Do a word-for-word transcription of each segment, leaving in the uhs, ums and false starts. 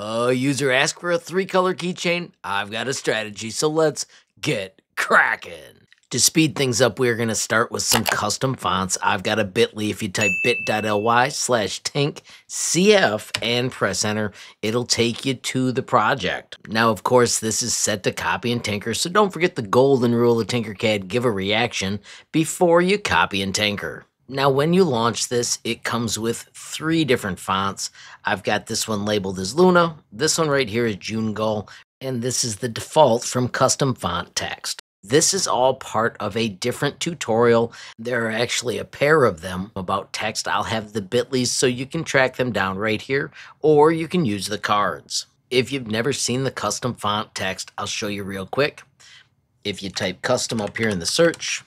A user asked for a three-color keychain. I've got a strategy, so let's get cracking. To speed things up, we are going to start with some custom fonts. I've got a bit dot L Y. If you type bit.ly slash tinkcf and press enter, it'll take you to the project. Now, of course, this is set to copy and tinker, so don't forget the golden rule of Tinkercad, give a reaction before you copy and tinker. Now, when you launch this, it comes with three different fonts. I've got this one labeled as Luna, this one right here is June Gull, and this is the default from custom font text. This is all part of a different tutorial. There are actually a pair of them about text. I'll have the bit dot L Ys so you can track them down right here, or you can use the cards. If you've never seen the custom font text, I'll show you real quick. If you type custom up here in the search,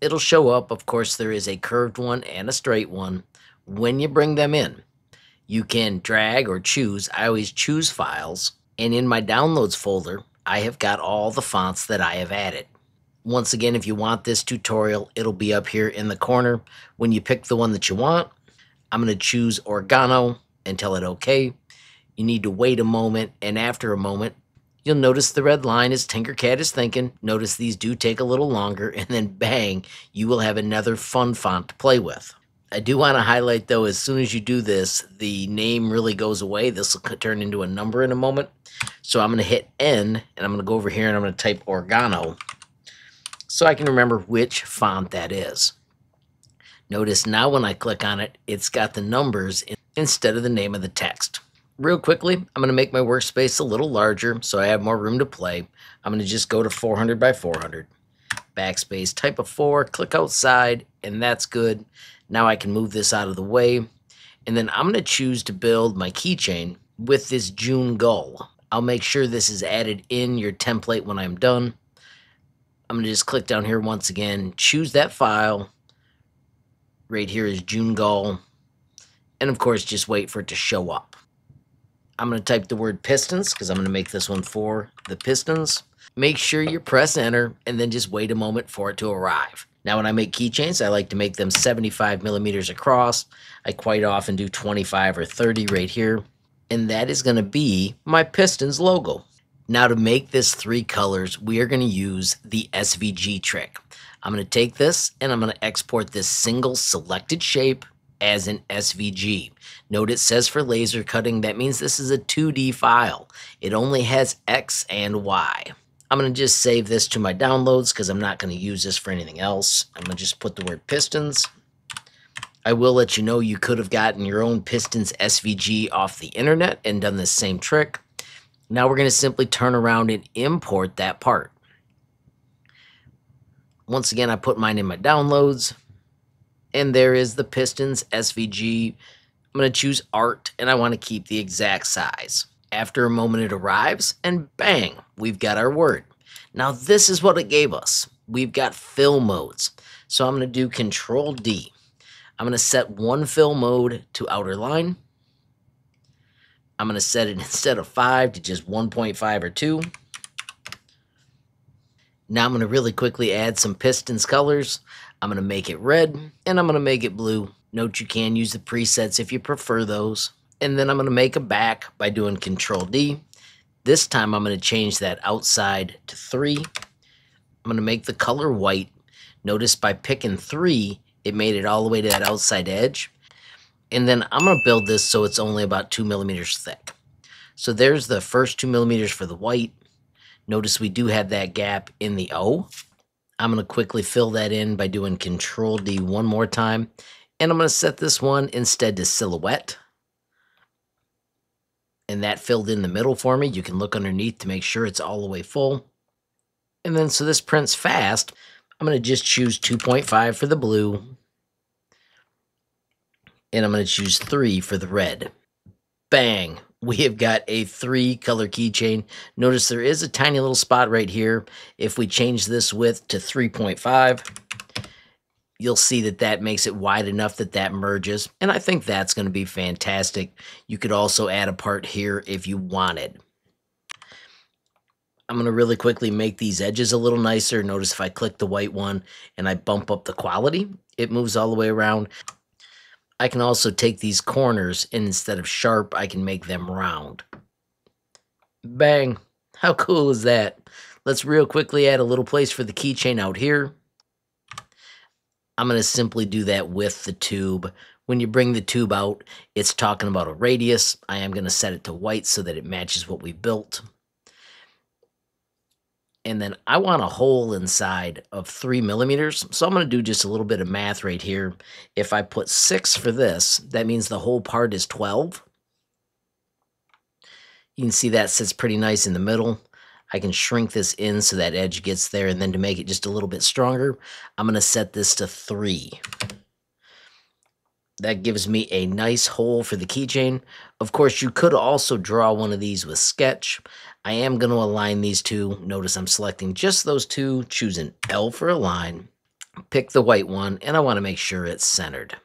it'll show up. Of course, there is a curved one and a straight one. When you bring them in, you can drag or choose. I always choose files, and in my downloads folder, I have got all the fonts that I have added. Once again, if you want this tutorial, it'll be up here in the corner. When you pick the one that you want, I'm going to choose Organo and tell it OK. You need to wait a moment, and after a moment, you'll notice the red line as Tinkercad is thinking. Notice these do take a little longer, and then bang, you will have another fun font to play with. I do want to highlight, though, as soon as you do this, the name really goes away. This will turn into a number in a moment. So I'm going to hit N, and I'm going to go over here, and I'm going to type Organo so I can remember which font that is. Notice now when I click on it, it's got the numbers instead of the name of the text. Real quickly, I'm going to make my workspace a little larger so I have more room to play. I'm going to just go to four hundred by four hundred. Backspace, type a four, click outside, and that's good. Now I can move this out of the way, and then I'm going to choose to build my keychain with this June Gull. I'll make sure this is added in your template when I'm done. I'm going to just click down here once again, choose that file. Right here is June Gull, and of course just wait for it to show up. I'm going to type the word Pistons because I'm going to make this one for the Pistons. Make sure you press enter and then just wait a moment for it to arrive. Now when I make keychains, I like to make them seventy-five millimeters across. I quite often do twenty-five or thirty right here. And that is going to be my Pistons logo. Now to make this three colors, we are going to use the S V G trick. I'm going to take this and I'm going to export this single selected shape as an S V G. Note it says for laser cutting. That means this is a two D file. It only has X and Y. I'm going to just save this to my downloads because I'm not going to use this for anything else. I'm going to just put the word Pistons. I will let you know you could have gotten your own Pistons S V G off the internet and done this same trick. Now we're going to simply turn around and import that part. Once again, I put mine in my downloads. And there is the Pistons S V G. I'm going to choose Art, and I want to keep the exact size. After a moment, it arrives, and bang, we've got our word. Now, this is what it gave us. We've got fill modes. So I'm going to do control D. I'm going to set one fill mode to outer line. I'm going to set it instead of five to just one point five or two. Now I'm going to really quickly add some Pistons colors. I'm going to make it red, and I'm going to make it blue. Note you can use the presets if you prefer those. And then I'm going to make a back by doing control D. This time I'm going to change that outside to three. I'm going to make the color white. Notice by picking three, it made it all the way to that outside edge. And then I'm going to build this so it's only about two millimeters thick. So there's the first two millimeters for the white. Notice we do have that gap in the O. I'm going to quickly fill that in by doing control D one more time. And I'm going to set this one instead to silhouette. And that filled in the middle for me. You can look underneath to make sure it's all the way full. And then so this prints fast. I'm going to just choose two point five for the blue. And I'm going to choose three for the red. Bang! We have got a three color keychain. Notice there is a tiny little spot right here. If we change this width to three point five, you'll see that that makes it wide enough that that merges. And I think that's going to be fantastic. You could also add a part here if you wanted. I'm going to really quickly make these edges a little nicer. Notice if I click the white one and I bump up the quality, it moves all the way around. I can also take these corners, and instead of sharp, I can make them round. Bang. How cool is that? Let's real quickly add a little place for the keychain out here. I'm going to simply do that with the tube. When you bring the tube out, it's talking about a radius. I am going to set it to white so that it matches what we built. And then I want a hole inside of three millimeters. So I'm going to do just a little bit of math right here. If I put six for this, that means the whole part is twelve. You can see that sits pretty nice in the middle. I can shrink this in so that edge gets there. And then to make it just a little bit stronger, I'm going to set this to three. That gives me a nice hole for the keychain. Of course, you could also draw one of these with Sketch. I am going to align these two. Notice I'm selecting just those two, choose an L for align, pick the white one, and I want to make sure it's centered.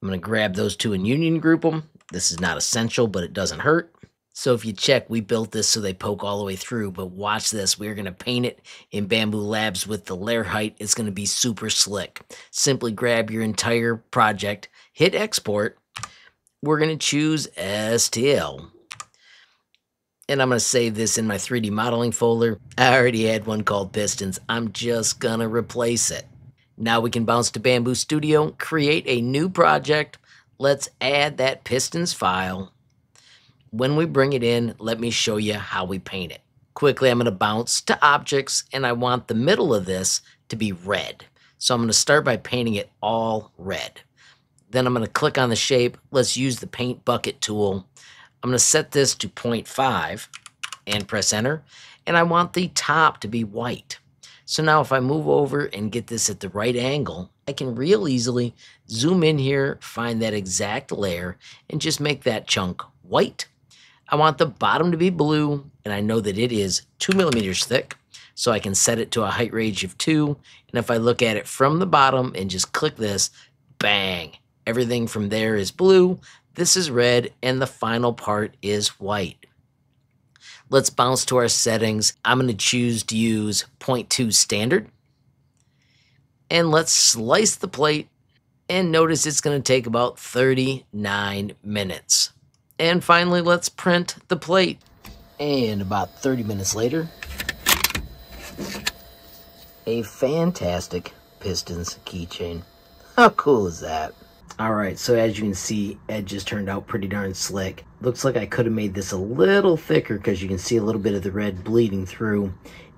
I'm going to grab those two and union group them. This is not essential, but it doesn't hurt. So if you check, we built this so they poke all the way through, but watch this. We're going to paint it in Bambu Labs with the layer height. It's going to be super slick. Simply grab your entire project, hit export. We're going to choose S T L. And I'm going to save this in my three D modeling folder. I already had one called Pistons. I'm just going to replace it. Now we can bounce to Bambu Studio, create a new project. Let's add that Pistons file. When we bring it in, let me show you how we paint it. Quickly, I'm going to bounce to objects, and I want the middle of this to be red. So I'm going to start by painting it all red. Then I'm going to click on the shape. Let's use the paint bucket tool. I'm going to set this to zero point five and press enter. And I want the top to be white. So now if I move over and get this at the right angle, I can real easily zoom in here, find that exact layer, and just make that chunk white. I want the bottom to be blue, and I know that it is two millimeters thick, so I can set it to a height range of two. And if I look at it from the bottom and just click this, bang, everything from there is blue, this is red, and the final part is white. Let's bounce to our settings. I'm going to choose to use zero point two standard, and let's slice the plate, and notice it's going to take about thirty-nine minutes. And finally, let's print the plate. And about thirty minutes later, a fantastic Pistons keychain. How cool is that? All right, so as you can see, edges turned out pretty darn slick. Looks like I could have made this a little thicker because you can see a little bit of the red bleeding through.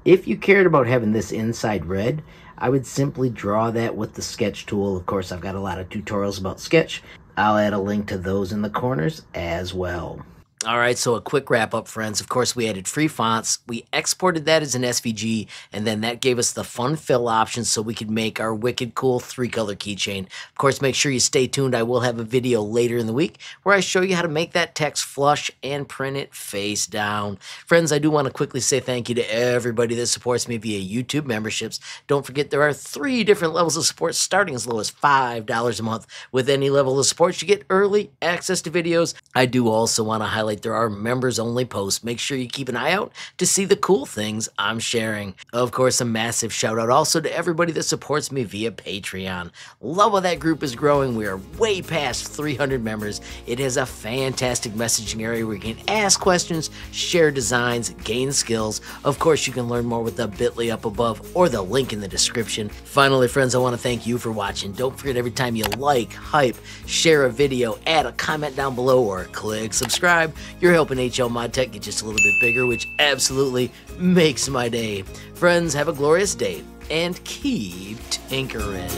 If you cared about having this inside red, I would simply draw that with the Sketch tool. Of course, I've got a lot of tutorials about Sketch. I'll add a link to those in the corners as well. All right, so a quick wrap up, friends. Of course, we added free fonts. We exported that as an S V G, and then that gave us the fun fill option so we could make our wicked cool three color keychain. Of course, make sure you stay tuned. I will have a video later in the week where I show you how to make that text flush and print it face down. Friends, I do want to quickly say thank you to everybody that supports me via YouTube memberships. Don't forget there are three different levels of support starting as low as five dollars a month. With any level of support, you get early access to videos. I do also want to highlight Like there are members-only posts. Make sure you keep an eye out to see the cool things I'm sharing. Of course, a massive shout-out also to everybody that supports me via Patreon. Love how that group is growing. We are way past three hundred members. It is a fantastic messaging area where you can ask questions, share designs, gain skills. Of course, you can learn more with the bit dot L Y up above or the link in the description. Finally, friends, I want to thank you for watching. Don't forget every time you like, hype, share a video, add a comment down below, or click subscribe. You're helping H L Mod Tech get just a little bit bigger, which absolutely makes my day. Friends, have a glorious day and keep tinkering.